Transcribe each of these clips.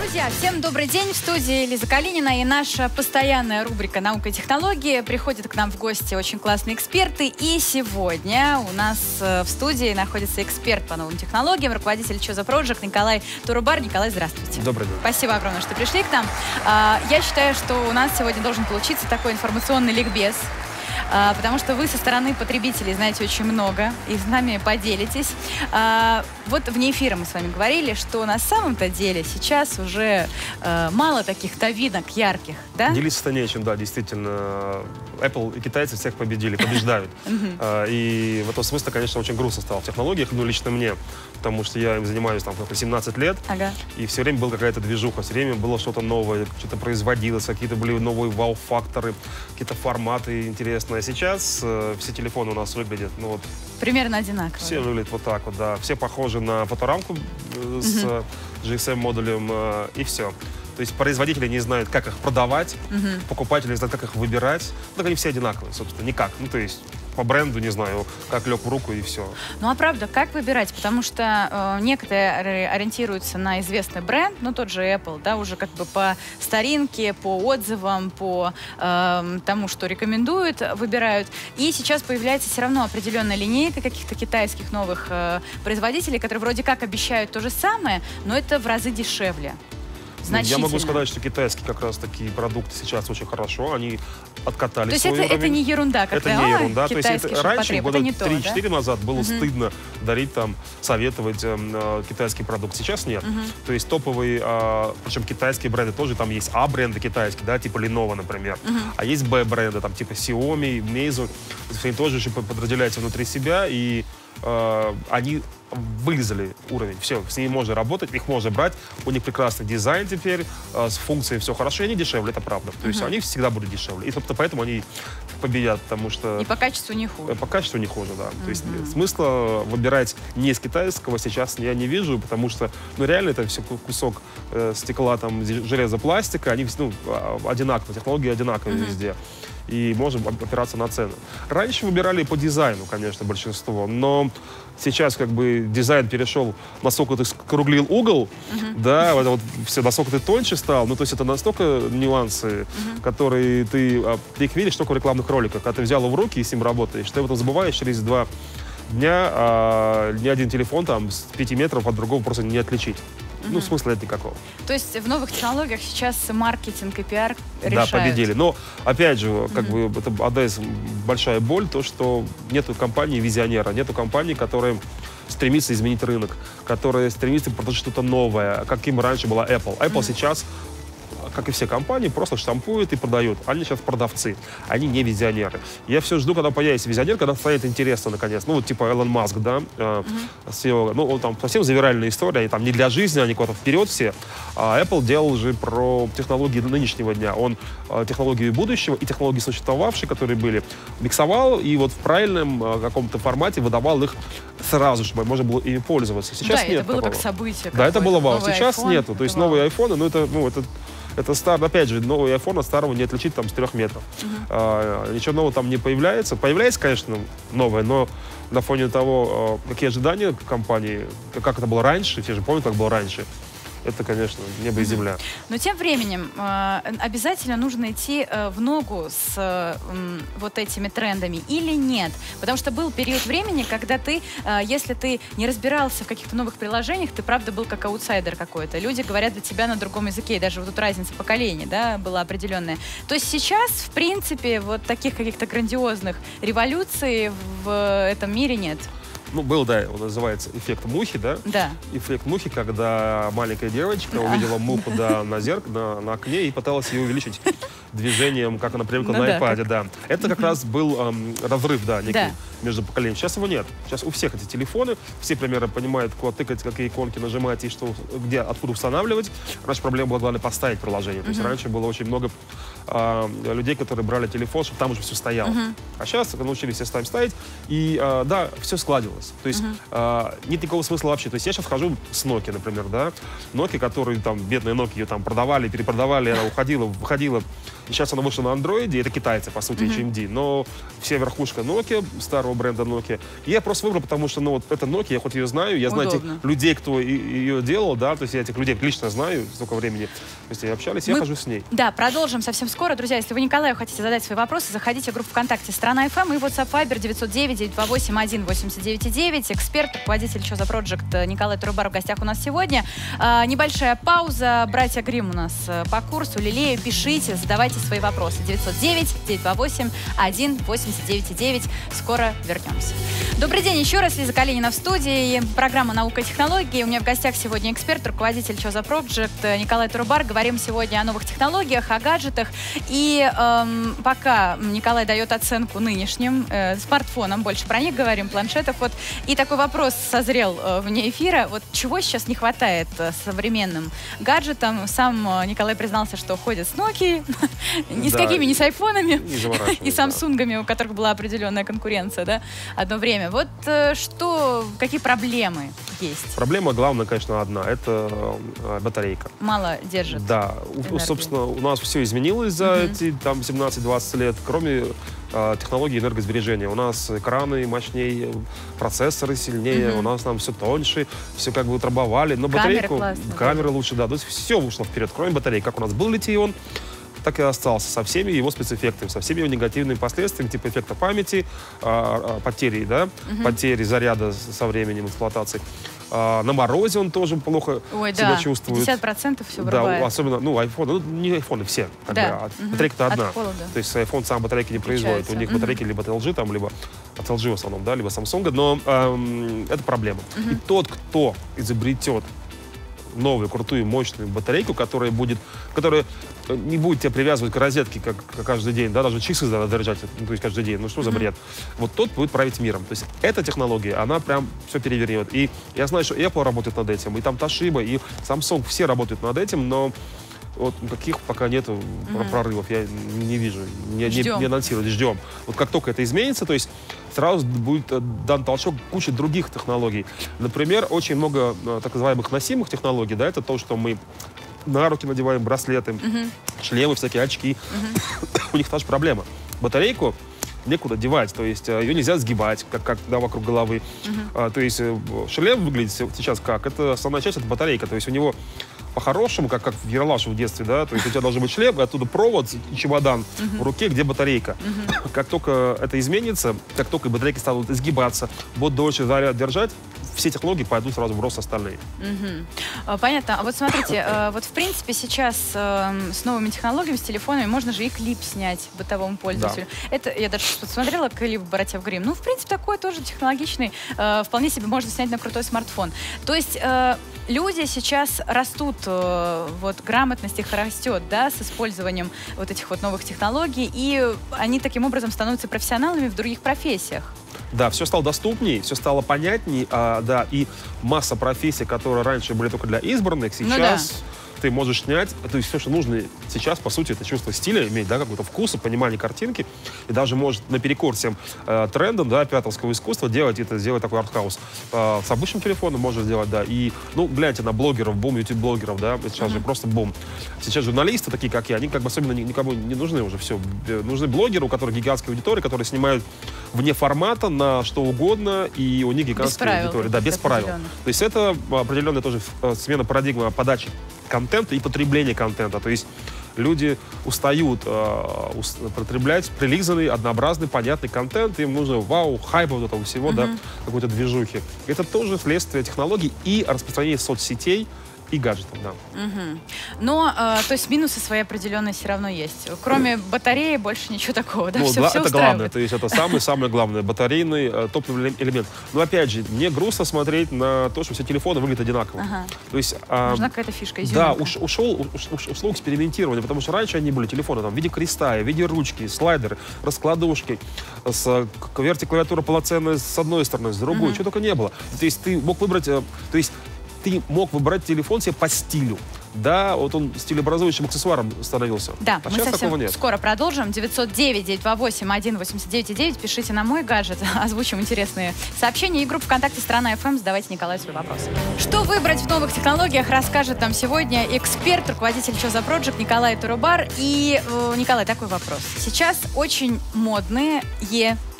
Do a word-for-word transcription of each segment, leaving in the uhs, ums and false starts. Друзья, всем добрый день. В студии Лиза Калинина и наша постоянная рубрика «Наука и технологии». Приходят к нам в гости очень классные эксперты. И сегодня у нас в студии находится эксперт по новым технологиям, руководитель Chuzo Project Николай Турубар. Николай, здравствуйте. Добрый день. Спасибо огромное, что пришли к нам. Я считаю, что у нас сегодня должен получиться такой информационный ликбез. Потому что вы со стороны потребителей знаете очень много и с нами поделитесь. Вот вне эфира мы с вами говорили, что на самом-то деле сейчас уже мало таких новинок ярких, да? Делиться-то нечем, да, действительно. Apple и китайцы всех победили, побеждают. И в этом смысле, конечно, очень грустно стало в технологиях, ну, лично мне, потому что я им занимаюсь там семнадцать лет, и все время была какая-то движуха, все время было что-то новое, что-то производилось, какие-то были новые вау-факторы, какие-то форматы интересные. Сейчас э, все телефоны у нас выглядят, ну вот... Примерно одинаково. Все выглядят вот так вот, да. Все похожи на фоторамку э, с uh-huh. джи эс эм-модулем э, и все. То есть производители не знают, как их продавать, uh-huh. покупатели не знают, как их выбирать. Ну, так они все одинаковые, собственно, никак. Ну, то есть... по бренду, не знаю, как лег в руку и все. Ну а правда, как выбирать? Потому что э, некоторые ориентируются на известный бренд, ну тот же Apple, да, уже как бы по старинке, по отзывам, по э, тому, что рекомендуют, выбирают. И сейчас появляется все равно определенная линейка каких-то китайских новых э, производителей, которые вроде как обещают то же самое, но это в разы дешевле. Я могу сказать, что китайские как раз такие продукты сейчас очень хорошо, они откатали свой уровень. То есть это, это не ерунда, как это не ерунда. То есть это, раньше, года три-четыре да? назад, было uh -huh. стыдно дарить, там, советовать э, э, китайский продукт. Сейчас нет. Uh -huh. То есть топовые, э, причем китайские бренды тоже, там есть А-бренды китайские, да, типа Lenovo, например, uh -huh. а есть Б-бренды, там, типа Xiaomi, Meizu, они тоже еще подразделяются внутри себя, и э, они... вылезали уровень, все, с ними можно работать, их можно брать, у них прекрасный дизайн теперь, с функцией все хорошо, и они дешевле, это правда, то есть uh-huh. они всегда будут дешевле, и собственно поэтому они победят, потому что... И по качеству не хуже. По качеству не хуже, да, uh-huh. то есть смысла выбирать не из китайского сейчас я не вижу, потому что, ну реально это все кусок э, стекла, там, железа, пластика, они ну, одинаковые, технологии одинаковые uh-huh. везде. И можем опираться на цену. Раньше выбирали по дизайну, конечно, большинство, но сейчас как бы дизайн перешел, насколько ты скруглил угол, uh-huh. да, вот, вот все, насколько ты тоньше стал, ну то есть это настолько нюансы, uh-huh. которые ты, ты их видишь только в рекламных роликах, когда ты взял его в руки и с ним работаешь, ты об этом забываешь через два дня, а ни один телефон там с пяти метров от другого просто не отличить. Ну, mm-hmm. смысла нет никакого. То есть в новых технологиях сейчас маркетинг и пиар решают. Да, победили. Но, опять же, как mm-hmm. бы, это одна из большая боль, то, что нету компании-визионера, нету компании, которая стремится изменить рынок, которая стремится продать что-то новое, каким раньше была Apple. Apple mm-hmm. сейчас... как и все компании, просто штампуют и продают. Они сейчас продавцы, они не визионеры. Я все жду, когда появится визионер, когда станет интересно, наконец. Ну, вот типа Элон Маск, да, э, mm-hmm. си и о. Ну, он там совсем завиральная история, они там не для жизни, они куда-то вперед все. А Apple делал же про технологии нынешнего дня. Он э, технологии будущего и технологии существовавшие, которые были, миксовал и вот в правильном э, каком-то формате выдавал их сразу, чтобы можно было ими пользоваться. Сейчас да, нет это было такого. Как событие. Да, это было вау. Сейчас iPhone, нету. То есть вау. Новые айфоны, ну, это, ну, это... Это стар, опять же, новый iPhone от старого не отличить там с трех метров. Uh-huh. а, ничего нового там не появляется. Появляется, конечно, новое, но на фоне того, какие ожидания компании, как это было раньше, все же помнят, как было раньше. Это, конечно, небо и земля. Но тем временем обязательно нужно идти в ногу с вот этими трендами или нет? Потому что был период времени, когда ты, если ты не разбирался в каких-то новых приложениях, ты, правда, был как аутсайдер какой-то. Люди говорят для тебя на другом языке, и даже вот тут разница поколений, да, была определенная. То есть сейчас, в принципе, вот таких каких-то грандиозных революций в этом мире нет. Ну, был, да, он называется эффект мухи, да? Да. Эффект мухи, когда маленькая девочка да. увидела муху да, на, зерк... на, на окне и пыталась ее увеличить движением, как она привыкла ну, на айпаде, да. Как... да. Это как раз был эм, разрыв, да, некий да. между поколениями. Сейчас его нет. Сейчас у всех эти телефоны, все примерно понимают, куда тыкать, какие иконки нажимать и что, где, откуда устанавливать. Раньше проблема была, главное, поставить приложение. То есть uh-huh. раньше было очень много э, людей, которые брали телефон, чтобы там уже все стояло. Uh-huh. А сейчас научились все там ставить, и, э, да, все складывалось. То есть uh-huh. а, нет никакого смысла вообще. То есть я сейчас хожу с Nokia, например, да. Nokia, которую там, бедная Nokia, ее там продавали, перепродавали, она уходила, выходила И сейчас она вышла на Android, и это китайцы, по сути, mm-hmm. эйч эм ди. Но все верхушка Nokia, старого бренда Nokia. И я просто выбрал, потому что, ну, вот это Nokia, я хоть ее знаю, я Удобно. знаю этих людей, кто ее делал, да, то есть я этих людей лично знаю, столько времени, то есть я общались, Мы... я хожу с ней. Да, продолжим совсем скоро. Друзья, если вы Николаю хотите задать свои вопросы, заходите в группу ВКонтакте «Страна эф эм» и WhatsApp Viber девять ноль девять, девять два восемь, один восемь девять девять. Эксперт, руководитель Chuzo Project Николай Турубар в гостях у нас сегодня. А, небольшая пауза. Братья Гримм у нас по курсу. Лилея, пишите, задавайте свои вопросы. девять ноль девять, девять два восемь, один восемь девять девять. Скоро вернемся. Добрый день еще раз. Лиза Калинина в студии. Программа «Наука и технологии». У меня в гостях сегодня эксперт, руководитель Chuzo Project Николай Турубар. Говорим сегодня о новых технологиях, о гаджетах. И эм, пока Николай дает оценку нынешним э, смартфонам, больше про них говорим, планшетов. Вот. И такой вопрос созрел э, вне эфира. Вот чего сейчас не хватает э, современным гаджетам? Сам э, Николай признался, что ходит с Nokia, ни с какими, ни с айфонами, ни с самсунгами, у которых была определенная конкуренция, да, одно время. Вот э, что, какие проблемы есть? Проблема главная, конечно, одна. Это э, батарейка. Мало держит. Да. У, собственно, у нас все изменилось за mm-hmm. эти там семнадцать-двадцать лет, кроме технологии энергосбережения. У нас экраны мощнее, процессоры сильнее, угу. у нас там все тоньше, все как бы утрамбовали. Но камеры батарейку... Классные, камеры да. лучше, да. То есть все вышло вперед, кроме батареи. Как у нас был литий-ион, так и остался, со всеми его спецэффектами, со всеми его негативными последствиями, типа эффекта памяти, потери, да, угу. потери заряда со временем эксплуатации. А, на морозе он тоже плохо Ой, себя да. чувствует. пятьдесят процентов все вырубает. Да, особенно, ну, айфоны, ну, не айфоны все. Да. От, угу. Батарейка-то одна. Холода. То есть айфон сам батарейки не производит. Включается. У них угу. батарейки либо от эл джи, там, либо от эл джи в основном, да, либо Samsung, но эм, это проблема. Угу. И тот, кто изобретет новую, крутую, мощную батарейку, которая будет, которая не будет тебя привязывать к розетке как, как каждый день, да, даже часы надо заряжать, то есть каждый день, ну что за бред. Mm-hmm. Вот тот будет править миром. То есть эта технология, она прям все перевернет. И я знаю, что Apple работает над этим, и там Toshiba, и Samsung, все работают над этим, но вот каких пока нет mm-hmm. прорывов, я не вижу, не, не, не анонсировали, ждем. Вот как только это изменится, то есть сразу будет дан толчок куче других технологий. Например, очень много так называемых носимых технологий, да, это то, что мы на руки надеваем, браслеты, uh-huh. шлемы, всякие очки. Uh-huh. У них та же проблема. Батарейку некуда девать, то есть ее нельзя сгибать, как, как да, вокруг головы. Uh-huh. а, то есть шлем выглядит сейчас как? Это основная часть, это батарейка, то есть у него по-хорошему, как, как в Ералаше в детстве, да, то есть у тебя должен быть шлем, оттуда провод и чемодан uh-huh. в руке, где батарейка. Uh-huh. Как только это изменится, как только батарейки станут изгибаться, будут дольше заряд держать, все технологии пойдут сразу в рост остальные. Угу. Понятно. А вот смотрите, вот в принципе сейчас с новыми технологиями, с телефонами, можно же и клип снять бытовому пользователю. Да. Это я даже посмотрела клип «Братьев Гримм». Ну, в принципе, такой тоже технологичный. Вполне себе можно снять на крутой смартфон. То есть люди сейчас растут, вот грамотность их растет, да, с использованием вот этих вот новых технологий, и они таким образом становятся профессионалами в других профессиях. Да, все стало доступнее, все стало понятнее, а, да, и масса профессий, которые раньше были только для избранных, сейчас... Ну, да. Ты можешь снять, то есть все, что нужно сейчас, по сути, это чувство стиля, иметь, да, какой-то вкус, понимание картинки, и даже может наперекор всем э, трендам, да, пиаторского искусства делать это, сделать такой артхаус. Э, с обычным телефоном можно сделать, да, и, ну, гляньте на блогеров, бум, ютуб-блогеров, да, сейчас mm-hmm. же просто бум. Сейчас журналисты такие, как я, они как бы особенно никому не нужны уже, все. Нужны блогеры, у которых гигантская аудитория, которые снимают вне формата на что угодно, и у них гигантская аудитория, да, без правил. То есть это определенная тоже смена парадигмы подачи контента и потребление контента. То есть люди устают э, уст, потреблять прилизанный, однообразный, понятный контент. Им нужно вау, хайпа вот этого всего, mm-hmm. да, какой-то движухи. Это тоже следствие технологий и распространение соцсетей и гаджетов, да. Mm-hmm. Но, э, то есть минусы свои определенные все равно есть. Кроме mm. батареи больше ничего такого, да? Ну, все, да, все это устраивает. Главное, то есть это самое-самое главное, батарейный э, топливный элемент. Но опять же, мне грустно смотреть на то, что все телефоны выглядят одинаково. Ага. То есть, э, нужна какая-то фишка, изюминка. Да, уш, ушел, уш, уш, ушло экспериментирование, потому что раньше они были телефоны там в виде креста, в виде ручки, слайдеры, раскладушки, с кверти клавиатура полноценная с одной стороны, с другой, mm-hmm. чего только не было. То есть ты мог выбрать, э, то есть ты мог выбрать телефон себе по стилю. да, вот он стилеобразующим аксессуаром становился. Да, а мы совсем скоро продолжим. девять ноль девять девять два восемь один восемь девять девять. Пишите на мой гаджет, озвучим интересные сообщения. И группа ВКонтакте «Страна эф эм». Задавайте Николаю свой вопрос. Что выбрать в новых технологиях, расскажет нам сегодня эксперт, руководитель Chuzo Project Николай Турубар. И, Николай, такой вопрос. Сейчас очень модные,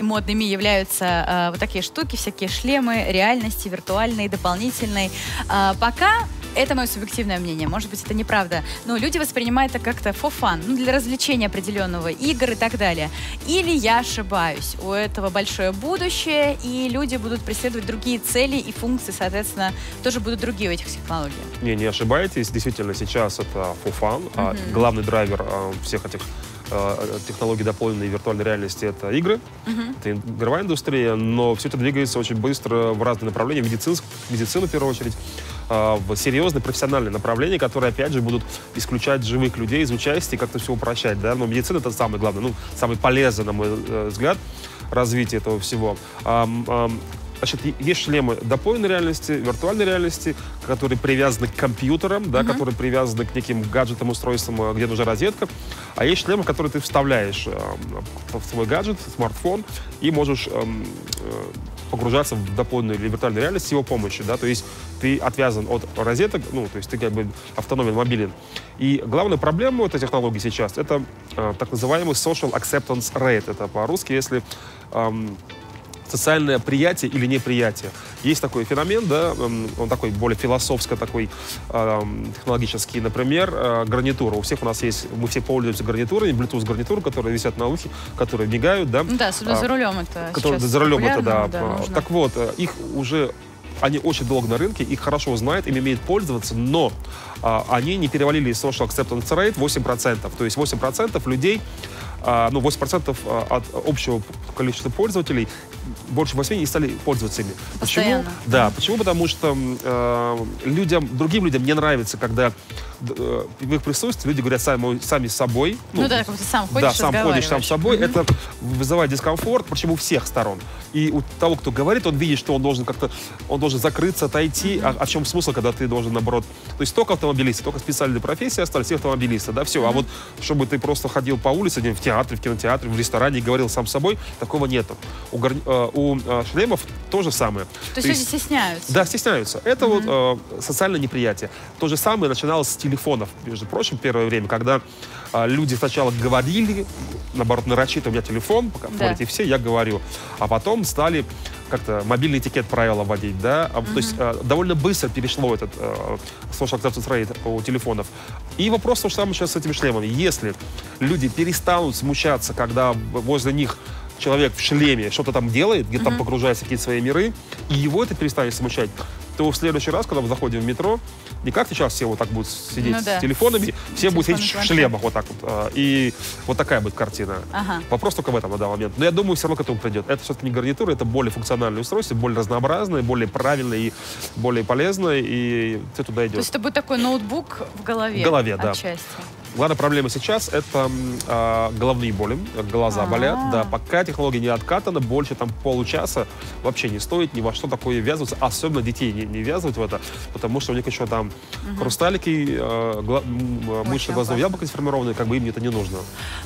модными являются э, вот такие штуки, всякие шлемы реальности, виртуальные, дополнительные. Э, пока... Это мое субъективное мнение, может быть, это неправда. Но люди воспринимают это как-то for fun, ну, для развлечения определенного, игр и так далее. Или я ошибаюсь, у этого большое будущее, и люди будут преследовать другие цели и функции, соответственно, тоже будут другие у этих технологий. Не, не ошибаетесь, действительно, сейчас это for fun, mm-hmm. а главный драйвер а, всех этих технологии дополненной виртуальной реальности — это игры, uh-huh. это игровая индустрия, но все это двигается очень быстро в разные направления, в медицину, в первую очередь, в серьезные профессиональные направления, которые, опять же, будут исключать живых людей из участия и как-то все упрощать, да, но медицина — это самое главное, ну, самый полезный, на мой взгляд, развитие этого всего. Значит, есть шлемы дополненной реальности, виртуальной реальности, которые привязаны к компьютерам, да, mm-hmm. которые привязаны к неким гаджетам, устройствам, где нужна розетка. А есть шлемы, которые ты вставляешь э, в свой гаджет, смартфон, и можешь э, погружаться в дополненную или виртуальную реальность с его помощью. Да? То есть ты отвязан от розеток, ну, то есть ты как бы автономен, мобилен. И главная проблема этой технологии сейчас — это э, так называемый social acceptance rate. Это по-русски, если... Э, социальное приятие или неприятие. Есть такой феномен, да, он такой более философско такой э, технологический, например, э, гарнитура. У всех у нас есть, мы все пользуемся гарнитурами, Bluetooth гарнитуры, которые висят на ухе, которые мигают, да. Да, особенно а, за рулем это. Которые, за рулем это, да. да так вот, их уже, они очень долго на рынке, их хорошо знают, им умеют пользоваться, но а, они не перевалили social acceptance rate восемь процентов. То есть восемь процентов людей, а, ну восемь процентов от общего количества пользователей, больше восьми не стали пользоваться ими. Постоянно. Почему? Да, почему? Потому что э, людям, другим людям не нравится, когда э, в их присутствии люди говорят сами, сами собой. Ну, ну да, как ты сам ходишь, да, сам ходишь, сам собой. Mm-hmm. Это вызывает дискомфорт, причем у всех сторон. И у того, кто говорит, он видит, что он должен как-то, он должен закрыться, отойти. Mm-hmm. А, а в чем смысл, когда ты должен, наоборот... То есть только автомобилисты, только специальные профессии остались, все автомобилисты, да, все. Mm-hmm. А вот чтобы ты просто ходил по улице, в театре, в кинотеатре, в ресторане и говорил сам собой, такого нету. У гор... У шлемов то же самое. То, То есть люди стесняются? Да, стесняются. Это mm-hmm. вот э, социальное неприятие. То же самое начиналось с телефонов, между прочим, первое время, когда э, люди сначала говорили, наоборот, нарочито, у меня телефон, пока говорите все, я говорю. А потом стали как-то мобильный этикет правила вводить, да. Mm-hmm. То есть э, довольно быстро перешло этот э, social acceptance rate у телефонов. И вопрос то же самое сейчас с этими шлемами. Если люди перестанут смущаться, когда возле них человек в шлеме что-то там делает, где-то uh-huh. там погружается в какие-то свои миры, и его это перестанет смущать, то в следующий раз, когда мы заходим в метро, не как сейчас все вот так будут сидеть ну, с да. телефонами, все телефоны будут сидеть в шлемах вот так вот. И вот такая будет картина. Ага. Вопрос только в этом на данный момент. Но я думаю, все равно к этому придет. Это все-таки не гарнитура, это более функциональное устройство, более разнообразное, более правильное и более полезное, и все туда идет. То есть это будет такой ноутбук в голове? В голове, да. Отчасти. Главная проблема сейчас — это э, головные боли, глаза А-а-а. болят. Да, пока технология не откатана, больше там получаса вообще не стоит ни во что такое ввязываться, особенно детей не, не ввязывать в это, потому что у них еще там угу. хрусталики, э, гла- мышцы глазного яблока сформированы, как бы им это не нужно.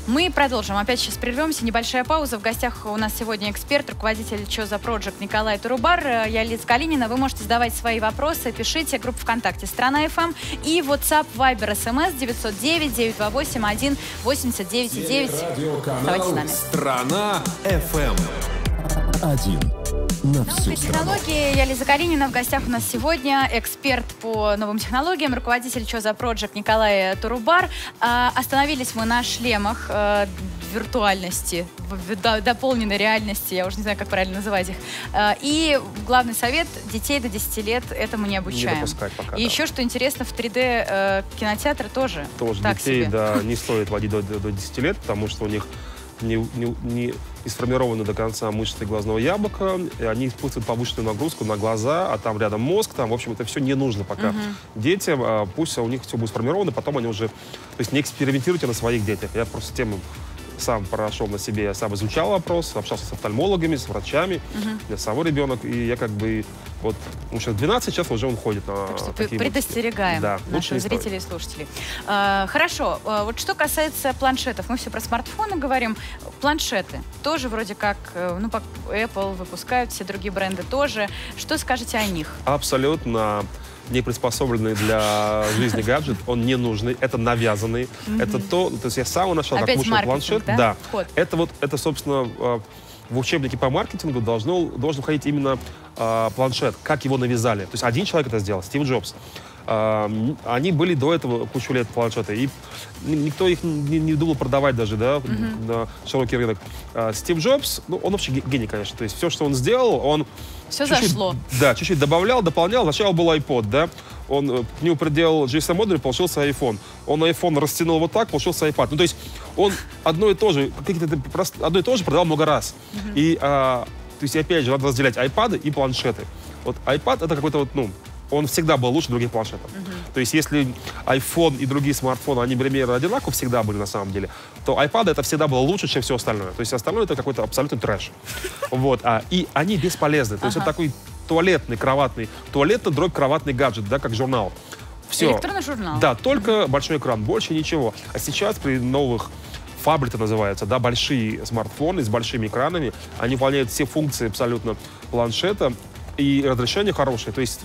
Мы продолжим. Опять сейчас прервемся. Небольшая пауза. В гостях у нас сегодня эксперт, руководитель Chuzo Project Николай Турубар. Я Лиза Калинина. Вы можете задавать свои вопросы. Пишите. Группа ВКонтакте «Страна эф эм» и WhatsApp, Viber, эс эм эс девять ноль девять девять два восемь один восемь девять девять. Оставайтесь с нами. Страна эф эм. Один на всю Новые страну. Технологии. Я Лиза Калинина. В гостях у нас сегодня эксперт по новым технологиям, руководитель Chuzo Project Николай Турубар. А, остановились мы на шлемах а, виртуальности, в, до, дополненной реальности, я уже не знаю, как правильно называть их. А, и главный совет: детей до десяти лет этому не обучаем. Не допускать пока. И да. еще, что интересно, в три дэ э, кинотеатры тоже. Тоже так детей себе. Да, не стоит водить до, до, до десяти лет, потому что у них не... не, не... и сформированы до конца мышцы глазного яблока, и они испытывают повышенную нагрузку на глаза, а там рядом мозг, там, в общем, это все не нужно пока uh-huh. детям, пусть у них все будет сформировано, потом они уже, то есть не экспериментируйте на своих детях, я просто тему сам прошел на себе, я сам изучал вопрос, общался с офтальмологами, с врачами, угу. Я самый ребенок, и я как бы вот, ну, сейчас двенадцать, сейчас уже он ходит на так что такие предостерегаем вот, да, наших зрителей и слушателей. А, хорошо, а, вот что касается планшетов, мы все про смартфоны говорим, планшеты тоже вроде как, ну, как Apple выпускают, все другие бренды тоже, что скажете о них? Абсолютно не приспособленный для жизни гаджет, он не нужный, это навязанный, mm-hmm. это то, то есть я сам нашел, опять как мужчина планшет, да, да. это вот, это собственно в учебнике по маркетингу должно, должен входить именно э, планшет, как его навязали, то есть один человек это сделал, Стив Джобс. Они были до этого кучу лет планшеты, и никто их не, не думал продавать даже, да, mm-hmm. на широкий рынок. Стив Джобс, ну, он вообще гений, конечно, то есть все, что он сделал, он... Все чуть-чуть, зашло. Да, чуть-чуть добавлял, дополнял, сначала был iPod, да, он к нему приделал джи эс эм модуль, получился iPhone. Он iPhone растянул вот так, получился iPad. Ну, то есть он одно и то же, одно и то же продавал много раз. Mm-hmm. И, а, то есть, опять же, надо разделять iPad и планшеты. Вот iPad — это какой-то вот, ну... Он всегда был лучше других планшетов. Uh-huh. То есть если iPhone и другие смартфоны, они примерно одинаково всегда были на самом деле, то iPad это всегда было лучше, чем все остальное. То есть остальное это какой-то абсолютный трэш. Вот. А, и они бесполезны. То есть uh-huh. это такой туалетный, кроватный, туалетно-дробь-кроватный гаджет, да, как журнал. Все. Электронный журнал. Да, только uh-huh. большой экран, больше ничего. А сейчас при новых фабрик называется, да, большие смартфоны с большими экранами, они выполняют все функции абсолютно планшета и разрешение хорошее. То есть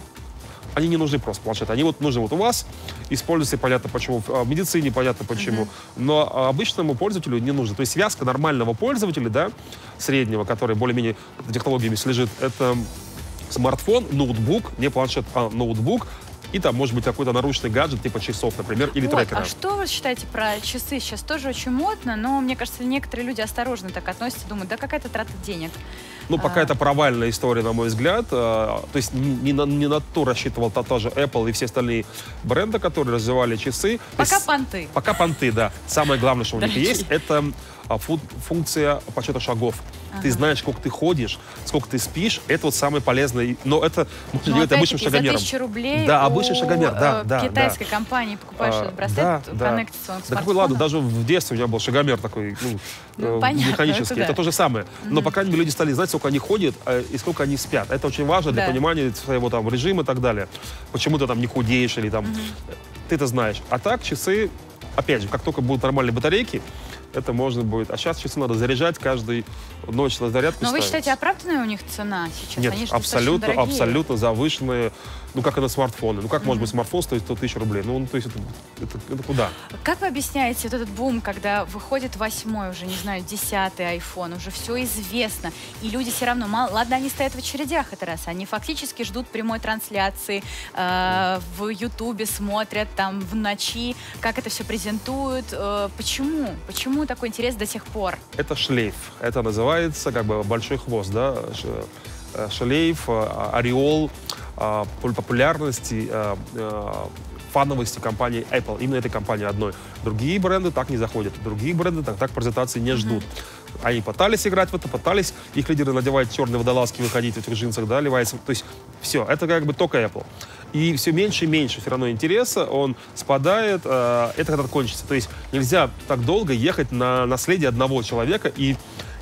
они не нужны просто планшеты, они вот нужны вот у вас, используются, понятно почему, в медицине понятно почему, mm-hmm. но обычному пользователю не нужно. То есть связка нормального пользователя, да, среднего, который более-менее технологиями слежит, это смартфон, ноутбук, не планшет, а ноутбук, и там может быть какой-то наручный гаджет типа часов, например, или вот, трекера. А что вы считаете про часы? Сейчас тоже очень модно, но мне кажется, некоторые люди осторожно так относятся, думают, да какая-то трата денег. Ну, пока а... это провальная история, на мой взгляд. А, то есть не на, не на то рассчитывал тоже Apple и все остальные бренды, которые развивали часы. Пока есть, понты. Пока понты, да. Самое главное, что у них есть, это функция подсчета шагов. Ага. Ты знаешь, сколько ты ходишь, сколько ты спишь. Это вот самое полезное. Но это можно делать обычным шагомером. За тысячу рублей да, обычный шагомер. Да, да, китайской да. компании покупаешь а, этот браслет, да, коннектится да. он к смартфону. Да какой, ладно, даже в детстве у меня был шагомер такой, ну, ну, понятно, механический. Это, да. это то же самое. Mm-hmm. Но, по крайней мере, люди стали знать, сколько они ходят и сколько они спят. Это очень важно да. для понимания своего там режима и так далее. Почему ты там не худеешь или там... Mm-hmm. Ты это знаешь. А так часы, опять же, как только будут нормальные батарейки, это можно будет. А сейчас часы надо заряжать каждую ночь на зарядку. Но ставить. Вы считаете, оправданная у них цена сейчас? Нет, они абсолютно, абсолютно завышенные. Ну, как и на смартфоны. Ну, как mm-hmm. может быть смартфон стоит сто тысяч рублей? Ну, то есть это, это, это куда? Как вы объясняете вот этот бум, когда выходит восьмой уже, не знаю, десятый iPhone, уже все известно, и люди все равно, мало, ладно, они стоят в очередях это раз, они фактически ждут прямой трансляции, э, в Ютубе смотрят, там, в ночи, как это все презентуют. Э, почему? Почему такой интерес до сих пор? Это шлейф. Это называется, как бы, большой хвост, да? Шлейф, ореол популярности, фановости компании Apple, именно этой компании одной. Другие бренды так не заходят, другие бренды так, так презентации не ждут. Mm-hmm. Они пытались играть в это, пытались, их лидеры надевают черные водолазки, выходить в этих джинсах, да, одеваются. То есть все, это как бы только Apple. И все меньше и меньше все равно интереса, он спадает, э, это когда кончится. То есть нельзя так долго ехать на наследие одного человека и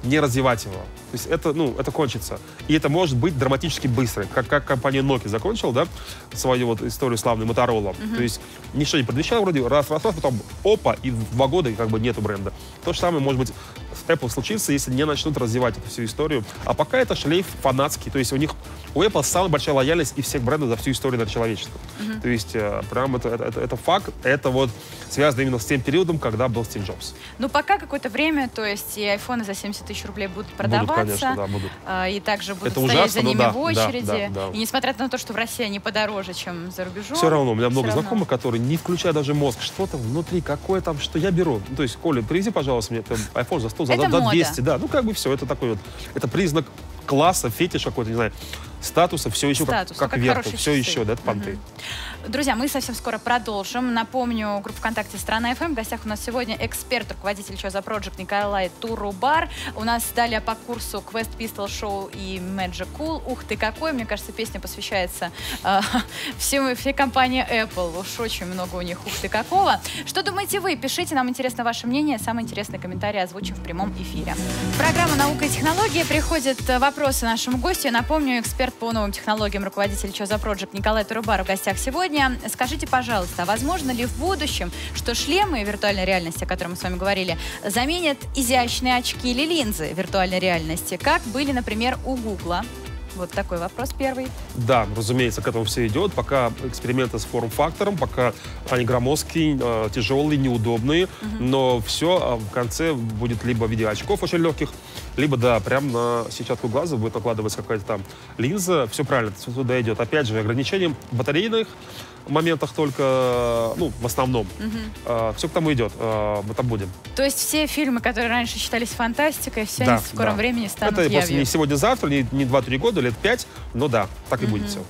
не развивать его. То есть это, ну, это кончится. И это может быть драматически быстро. Как, как компания Nokia закончила, да, свою вот историю славную Motorola. Mm-hmm. То есть ничего не предвещало, вроде раз-раз-раз, потом опа, и в два года как бы нету бренда. То же самое может быть с Apple случится, если не начнут развивать эту всю историю. А пока это шлейф фанатский. То есть у них, у Apple самая большая лояльность и всех брендов за всю историю на человечество. Mm-hmm. То есть прям это, это, это, это факт, это вот связано именно с тем периодом, когда был Стив Джобс. Ну пока какое-то время, то есть и айфоны за семьдесят тысяч рублей будут продаваться. Будут, конечно, да, будут. И также будут это стоять ужасно, за ними да, в очереди. Да, да, да. И несмотря на то, что в России они подороже, чем за рубежом. Все равно, у меня много равно. знакомых, которые, не включая даже мозг, что-то внутри, какое там, что я беру. Ну, то есть, Коля, привези, пожалуйста, мне там iPhone за сто, за, за двести. Да, ну как бы все, это такой вот, это признак класса, фетиш какой-то, не знаю. статуса, все еще Статус, как, как, как вверху, все еще, да, понты. Угу. Друзья, мы совсем скоро продолжим. Напомню, группа ВКонтакте «Страна эф эм». В гостях у нас сегодня эксперт, руководитель Chuzo Project Николай Турубар. У нас далее по курсу «Квест Пистол Шоу» и «Magic Cool». Ух ты какой! Мне кажется, песня посвящается э, всем, всей компании Apple. Уж очень много у них «Ух ты какого». Что думаете вы? Пишите, нам интересно ваше мнение. Самые интересные комментарии озвучим в прямом эфире. Программа «Наука и технологии». Приходят вопросы нашему гостю. Я напомню, эксперт по новым технологиям, руководитель Chuzo Project Николай Турубар в гостях сегодня. Скажите, пожалуйста, возможно ли в будущем, что шлемы виртуальной реальности, о которой мы с вами говорили, заменят изящные очки или линзы виртуальной реальности, как были, например, у Гугла? Вот такой вопрос первый. Да, разумеется, к этому все идет. Пока эксперименты с форм-фактором, пока они громоздкие, тяжелые, неудобные. Угу. Но все в конце будет либо в виде очков очень легких, либо, да, прям на сетчатку глаза будет накладываться какая-то там линза. Все правильно, туда идет. Опять же, ограничением батарейных моментах только, ну, в основном. Угу. А, все к тому идет. А, мы там будем. То есть все фильмы, которые раньше считались фантастикой, все да, они в скором да. времени станут явью. Это после, не сегодня-завтра, не, не два-три года, лет пять, но да, так и угу. будет все.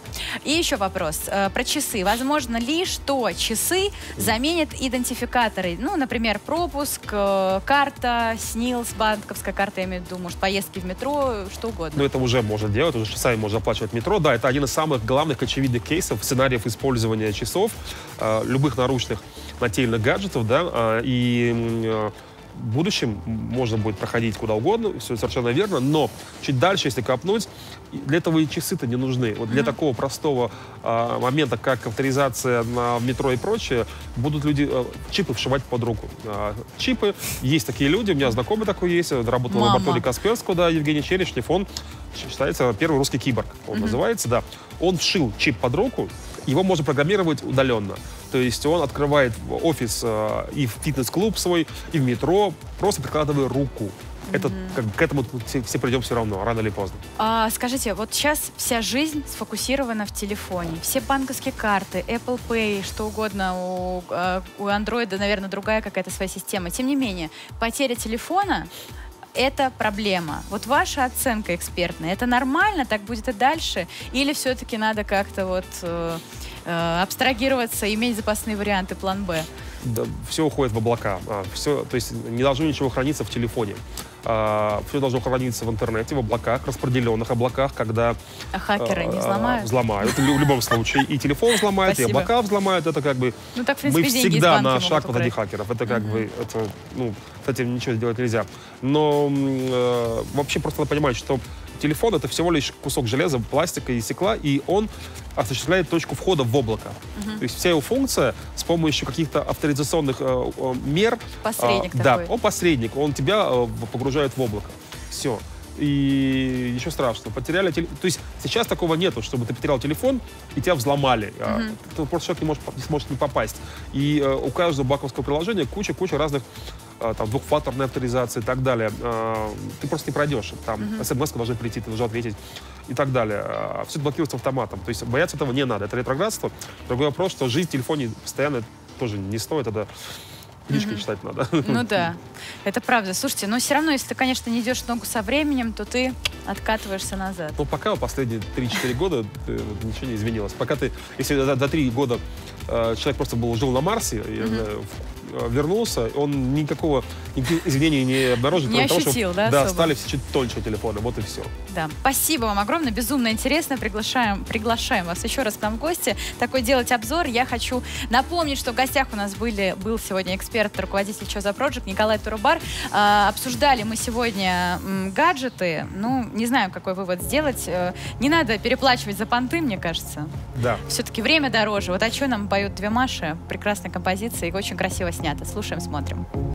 И еще вопрос э, про часы. Возможно ли, что часы заменят идентификаторы? Ну, например, пропуск, э, карта, СНИЛС, банковская карта, я имею в виду, может, поездки в метро, что угодно. Ну, это уже можно делать, уже часами можно оплачивать метро. Да, это один из самых главных, очевидных кейсов, сценариев использования часов, любых наручных нательных гаджетов, да, и в будущем можно будет проходить куда угодно, все совершенно верно, но чуть дальше, если копнуть, для этого и часы-то не нужны. Вот для mm-hmm. такого простого а, момента, как авторизация на метро и прочее, будут люди а, чипы вшивать под руку. А, чипы, есть такие люди, у меня знакомый такой есть, работал Мама. в лаборатории Касперского, да, Евгений Черешнев, он считается первый русский киборг, он mm-hmm. называется, да. Он вшил чип под руку, его можно программировать удаленно. То есть он открывает офис э, и в фитнес-клуб свой, и в метро, просто прикладывая руку. Это, mm-hmm. как, к этому все, все придем все равно, рано или поздно. А, скажите, вот сейчас вся жизнь сфокусирована в телефоне. Все банковские карты, Apple Pay, что угодно. У, у Android, наверное, другая какая-то своя система. Тем не менее, потеря телефона... это проблема. Вот ваша оценка экспертная, это нормально, так будет и дальше? Или все-таки надо как-то вот э, э, абстрагироваться, иметь запасные варианты, план Б? Да, все уходит в облака. Все, то есть не должно ничего храниться в телефоне. А, все должно храниться в интернете, в облаках, распределенных облаках, когда... А хакеры а, не взломают? Взломают. В любом случае. И телефон взломают, и облака взломают. Это как бы... Ну так, в принципе, мы всегда на шаг позади хакеров. Это как бы... это, ну, с этим ничего сделать нельзя. Но э, вообще просто надо понимать, что телефон — это всего лишь кусок железа, пластика и стекла, и он осуществляет точку входа в облако. Угу. То есть вся его функция с помощью каких-то авторизационных э, э, мер... Посредник э, такой. Да, он посредник, он тебя э, погружает в облако. Все. И еще страшно, потеряли телефон. То есть сейчас такого нету, чтобы ты потерял телефон и тебя взломали. Mm-hmm. Ты просто человек не может, не сможет не попасть. И э, у каждого банковского приложения куча-куча разных э, там, двухфакторной авторизации и так далее. Э, ты просто не пройдешь. Там mm-hmm. смс должны прийти, ты должен ответить и так далее. Э, все это блокируется автоматом. То есть бояться этого не надо. Это ретроградство. Другой вопрос, что жить в телефоне постоянно тоже не стоит. Это... Книжки mm-hmm. читать надо. Ну да, это правда. Слушайте, но все равно, если ты, конечно, не идешь в ногу со временем, то ты откатываешься назад. Ну пока последние три-четыре года ничего не изменилось. Пока ты, если до три года э, человек просто был, жил на Марсе, mm-hmm. э, вернулся, он никакого изменения не обнаружил. Не ощутил, того, что, да? Да, особо. Стали все чуть тоньше телефоны, вот и все. Да, спасибо вам огромное, безумно интересно. Приглашаем, приглашаем вас еще раз к нам в гости. Такой делать обзор. Я хочу напомнить, что в гостях у нас были, был сегодня эксперт, руководитель Chuzo Project Николай Турубар. А, обсуждали мы сегодня м, гаджеты. Ну, не знаю, какой вывод сделать. Э, не надо переплачивать за понты, мне кажется. Да. Все-таки время дороже. Вот о чем нам поют две Маши. Прекрасная композиция и очень красиво снято. Слушаем, смотрим.